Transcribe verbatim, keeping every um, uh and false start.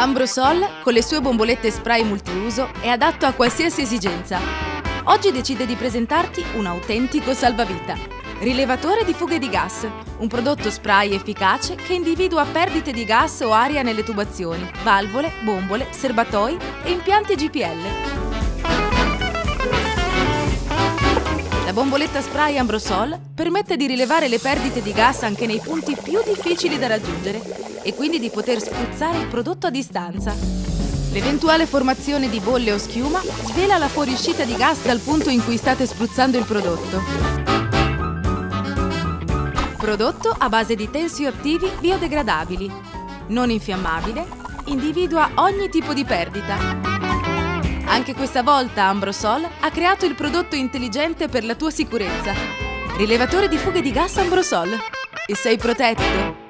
Ambro-Sol, con le sue bombolette spray multiuso, è adatto a qualsiasi esigenza. Oggi decide di presentarti un autentico salvavita, rilevatore di fughe di gas, un prodotto spray efficace che individua perdite di gas o aria nelle tubazioni, valvole, bombole, serbatoi e impianti G P L. La bomboletta spray Ambro-Sol permette di rilevare le perdite di gas anche nei punti più difficili da raggiungere e quindi di poter spruzzare il prodotto a distanza. L'eventuale formazione di bolle o schiuma svela la fuoriuscita di gas dal punto in cui state spruzzando il prodotto. Prodotto a base di tensioattivi biodegradabili, non infiammabile, individua ogni tipo di perdita. Anche questa volta Ambro-Sol ha creato il prodotto intelligente per la tua sicurezza. Rilevatore di fughe di gas Ambro-Sol. E sei protetto!